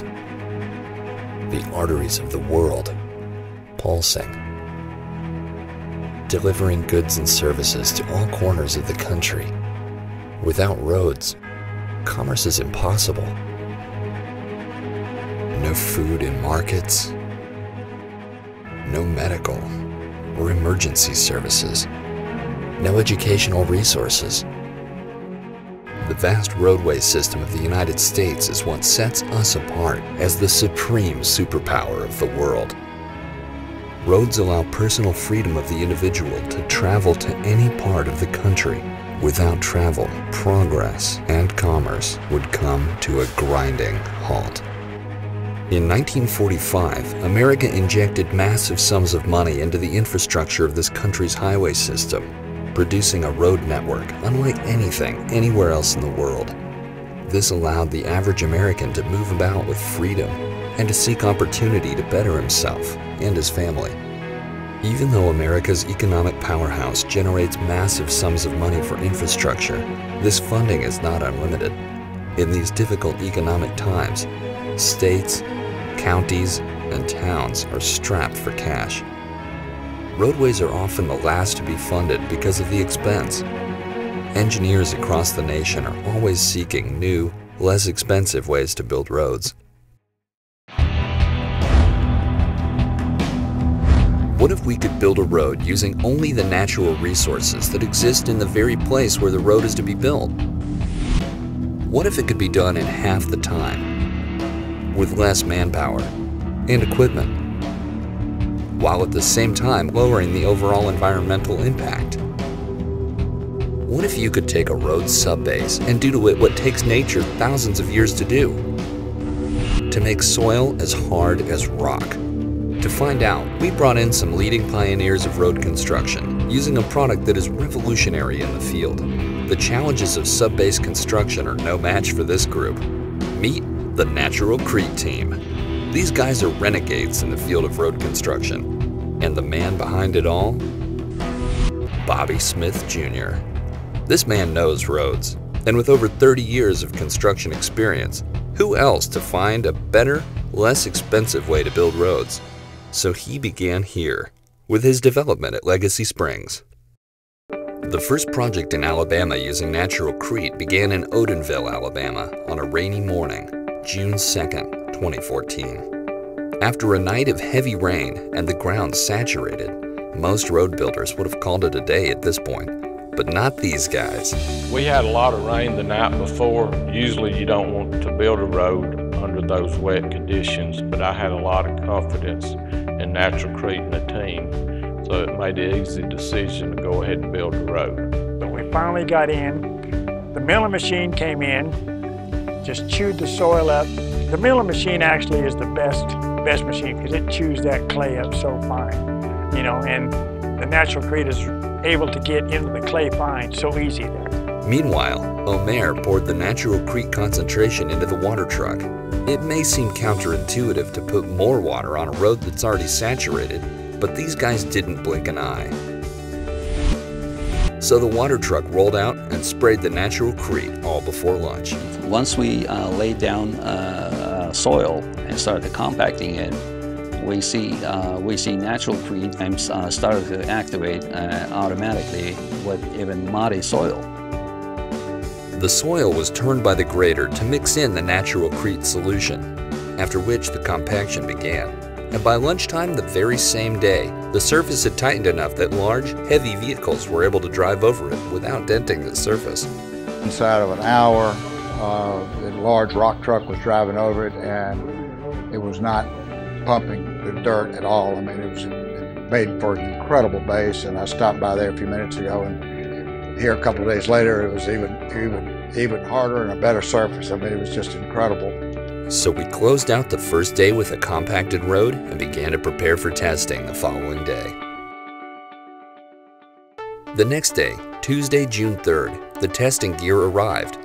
veins, the arteries of the world, pulsing, delivering goods and services to all corners of the country. Without roads, commerce is impossible. No food in markets, no medical or emergency services, no educational resources. The vast roadway system of the United States is what sets us apart as the supreme superpower of the world. Roads allow personal freedom of the individual to travel to any part of the country. Without travel, progress and commerce would come to a grinding halt. In 1945, America injected massive sums of money into the infrastructure of this country's highway system, producing a road network unlike anything anywhere else in the world. This allowed the average American to move about with freedom and to seek opportunity to better himself and his family. Even though America's economic powerhouse generates massive sums of money for infrastructure, this funding is not unlimited. In these difficult economic times, states, counties, and towns are strapped for cash. Roadways are often the last to be funded because of the expense. Engineers across the nation are always seeking new, less expensive ways to build roads. What if we could build a road using only the natural resources that exist in the very place where the road is to be built? What if it could be done in half the time, with less manpower and equipment, while at the same time lowering the overall environmental impact? What if you could take a road subbase and do to it what takes nature thousands of years to do? To make soil as hard as rock. To find out, we brought in some leading pioneers of road construction using a product that is revolutionary in the field. The challenges of subbase construction are no match for this group. Meet the Natural Crete team. These guys are renegades in the field of road construction. And the man behind it all? Bobby Smith, Jr. This man knows roads, and with over 30 years of construction experience, who else to find a better, less expensive way to build roads? So he began here, with his development at Legacy Springs. The first project in Alabama using natural crete began in Odenville, Alabama, on a rainy morning, June 2nd. 2014. After a night of heavy rain and the ground saturated, most road builders would have called it a day at this point, but not these guys. We had a lot of rain the night before. Usually you don't want to build a road under those wet conditions, but I had a lot of confidence in Natural Crete and the team, so it made an easy decision to go ahead and build the road. But we finally got in. The milling machine came in, just chewed the soil up. The milling machine actually is the best machine because it chews that clay up so fine, you know, and the natural crete is able to get into the clay fine so easy there. Meanwhile, Omer poured the natural crete concentration into the water truck. It may seem counterintuitive to put more water on a road that's already saturated, but these guys didn't blink an eye. So the water truck rolled out and sprayed the natural crete all before lunch. Once we laid down soil and started compacting it, we see natural crete started to activate automatically with even muddy soil. The soil was turned by the grater to mix in the natural crete solution, after which the compaction began. And by lunchtime the very same day, the surface had tightened enough that large, heavy vehicles were able to drive over it without denting the surface. Inside of an hour, a large rock truck was driving over it, and it was not pumping the dirt at all. I mean, it made for an incredible base, and I stopped by there a few minutes ago, and here a couple of days later, it was even harder and a better surface. I mean, it was just incredible. So we closed out the first day with a compacted road and began to prepare for testing the following day. The next day, Tuesday, June 3rd, the testing gear arrived.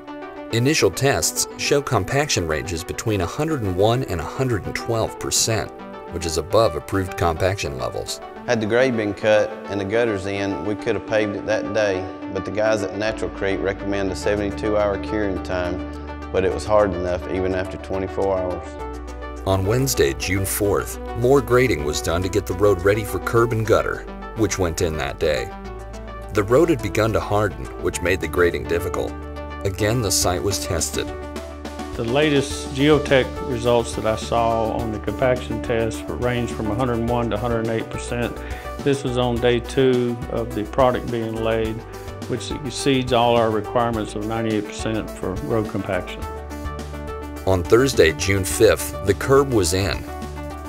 Initial tests show compaction ranges between 101 and 112%, which is above approved compaction levels. Had the grade been cut and the gutters in, we could have paved it that day, but the guys at Natural Crete recommend a 72-hour curing time, but it was hard enough even after 24 hours. On Wednesday, June 4th, more grading was done to get the road ready for curb and gutter, which went in that day. The road had begun to harden, which made the grading difficult. Again, the site was tested. The latest geotech results that I saw on the compaction test ranged from 101 to 108%. This was on day 2 of the product being laid, which exceeds all our requirements of 98% for road compaction. On Thursday, June 5th, the curb was in.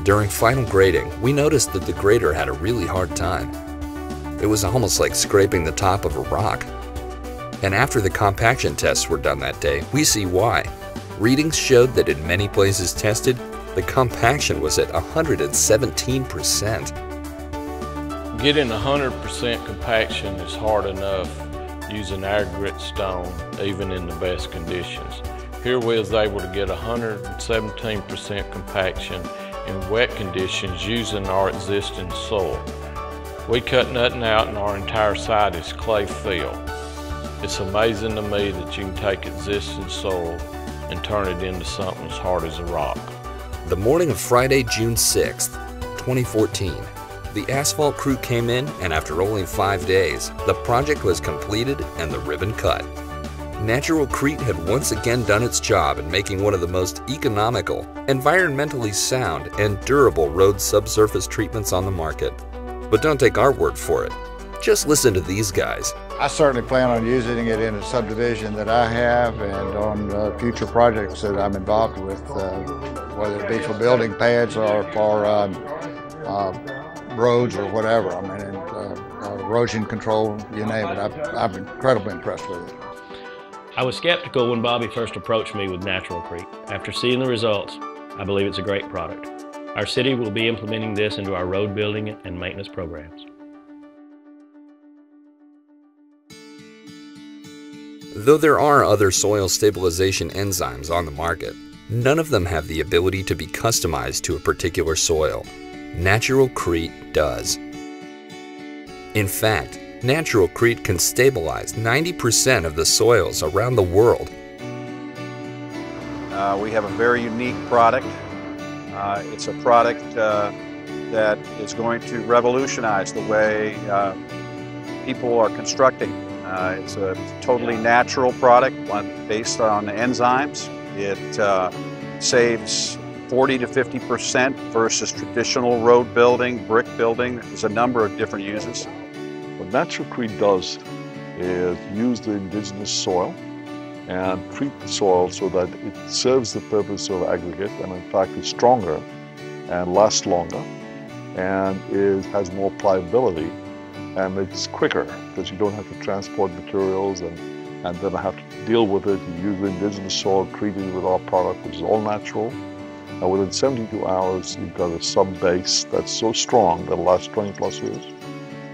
During final grading, we noticed that the grader had a really hard time. It was almost like scraping the top of a rock. And after the compaction tests were done that day, we see why. Readings showed that in many places tested, the compaction was at 117%. Getting 100% compaction is hard enough using aggregate stone, even in the best conditions. Here we was able to get 117% compaction in wet conditions using our existing soil. We cut nothing out and our entire site is clay fill. It's amazing to me that you can take existing soil and turn it into something as hard as a rock. The morning of Friday, June 6th, 2014, the asphalt crew came in, and after only 5 days, the project was completed and the ribbon cut. Natural Crete had once again done its job in making one of the most economical, environmentally sound, and durable road subsurface treatments on the market. But don't take our word for it. Just listen to these guys. I certainly plan on using it in a subdivision that I have and on future projects that I'm involved with, whether it be for building pads or for roads or whatever. I mean, erosion control, you name it. I've been incredibly impressed with it. I was skeptical when Bobby first approached me with Natural Crete. After seeing the results, I believe it's a great product. Our city will be implementing this into our road building and maintenance programs. Though there are other soil stabilization enzymes on the market, none of them have the ability to be customized to a particular soil. Natural Crete does. In fact, Natural Crete can stabilize 90% of the soils around the world. We have a very unique product. It's a product that is going to revolutionize the way people are constructing. It's a totally natural product based on enzymes. It saves 40 to 50% versus traditional road building, brick building. There's a number of different uses. What Natural Crete does is use the indigenous soil and treat the soil so that it serves the purpose of aggregate and in fact is stronger and lasts longer and has more pliability. And it's quicker because you don't have to transport materials and then have to deal with it. You use the indigenous soil treated with our product, which is all natural. And within 72 hours, you've got a sub-base that's so strong that lasts 20 plus years.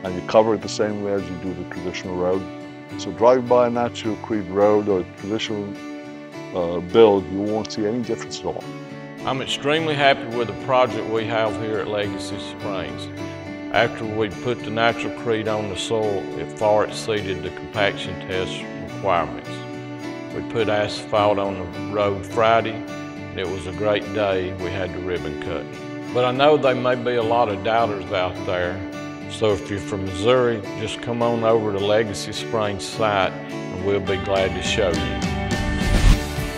And you cover it the same way as you do the traditional road. So drive by a Natural Crete road or a traditional build, you won't see any difference at all. I'm extremely happy with the project we have here at Legacy Springs. After we put the Natural Crete on the soil, it far exceeded the compaction test requirements. We put asphalt on the road Friday, and it was a great day. We had the ribbon cut. But I know there may be a lot of doubters out there, so if you're from Missouri, just come on over to Legacy Springs site, and we'll be glad to show you.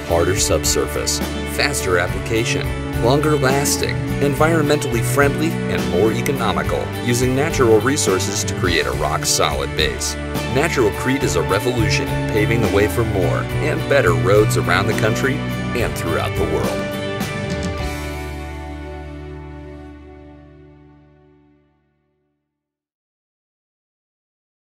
Harder subsurface, faster application, longer lasting, environmentally friendly, and more economical, using natural resources to create a rock-solid base. Natural Crete is a revolution, paving the way for more and better roads around the country and throughout the world.